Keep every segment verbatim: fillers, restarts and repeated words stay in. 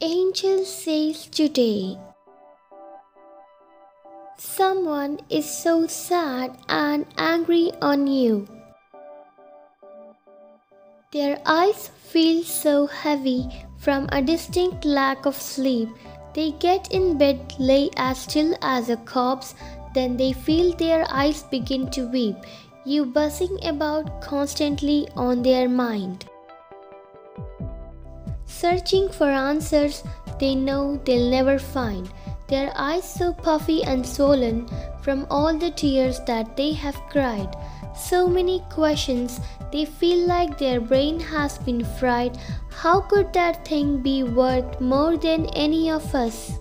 Angel says today, someone is so sad and angry on you. Their eyes feel so heavy from a distinct lack of sleep. They get in bed, lay as still as a corpse, then they feel their eyes begin to weep, you buzzing about constantly on their mind. Searching for answers they know they'll never find, their eyes so puffy and swollen from all the tears that they have cried. So many questions, they feel like their brain has been fried. How could that thing be worth more than any of us?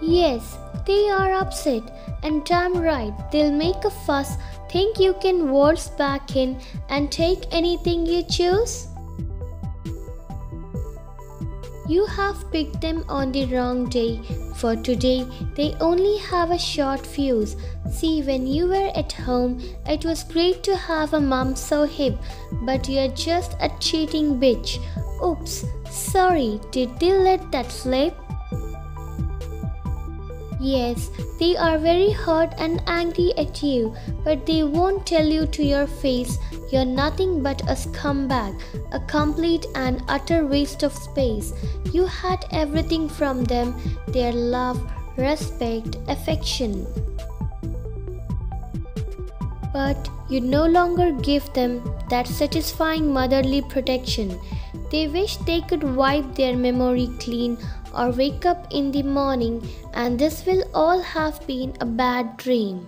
Yes, they are upset, and damn right, they'll make a fuss. Think you can waltz back in and take anything you choose? You have picked them on the wrong day. For today, they only have a short fuse. See, when you were at home, it was great to have a mom so hip, but you're just a cheating bitch. Oops, sorry, did they let that slip? Yes, they are very hurt and angry at you, but they won't tell you to your face. You're nothing but a scumbag, a complete and utter waste of space. You had everything from them, their love, respect, affection. But you no longer give them that satisfying motherly protection. They wish they could wipe their memory clean or wake up in the morning and this will all have been a bad dream.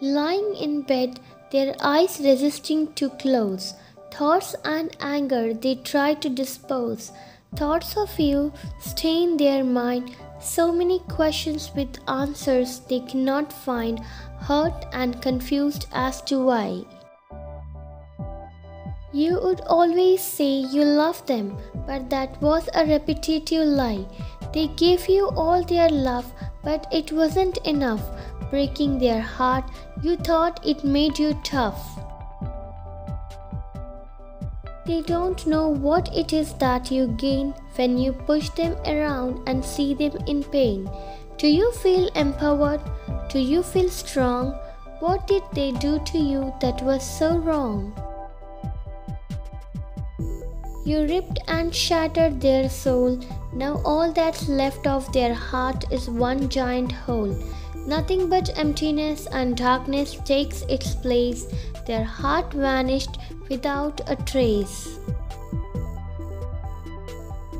Lying in bed, their eyes resisting to close, thoughts and anger they try to dispose. Thoughts of you stain their mind, so many questions with answers they cannot find, hurt and confused as to why. You would always say you love them, but that was a repetitive lie. They gave you all their love, but it wasn't enough. Breaking their heart, you thought it made you tough. They don't know what it is that you gain when you push them around and see them in pain. Do you feel empowered? Do you feel strong? What did they do to you that was so wrong? You ripped and shattered their soul. Now all that's left of their heart is one giant hole. Nothing but emptiness and darkness takes its place. Their heart vanished without a trace.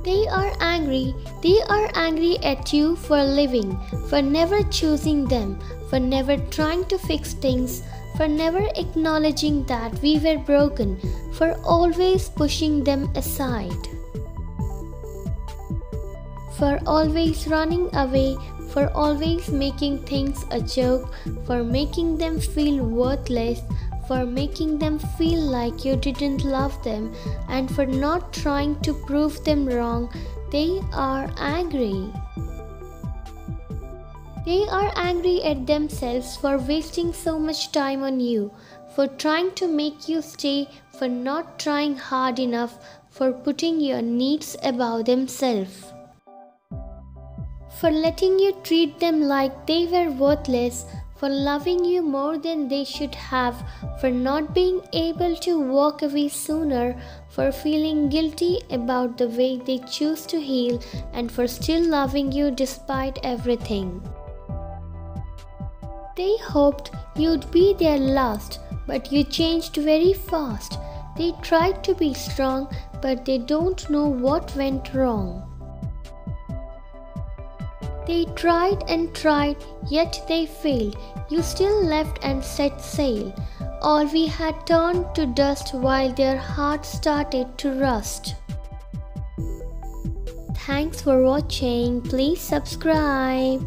They are angry. They are angry at you for living, for never choosing them, for never trying to fix things, for never acknowledging that we were broken, for always pushing them aside, for always running away, for always making things a joke, for making them feel worthless, for making them feel like you didn't love them, and for not trying to prove them wrong. They are angry. They are angry at themselves for wasting so much time on you, for trying to make you stay, for not trying hard enough, for putting your needs above themselves, for letting you treat them like they were worthless, for loving you more than they should have, for not being able to walk away sooner, for feeling guilty about the way they choose to heal, and for still loving you despite everything. They hoped you'd be their last, but you changed very fast. They tried to be strong, but they don't know what went wrong. They tried and tried, yet they failed. You still left and set sail. All we had turned to dust while their hearts started to rust. Thanks for watching. Please subscribe.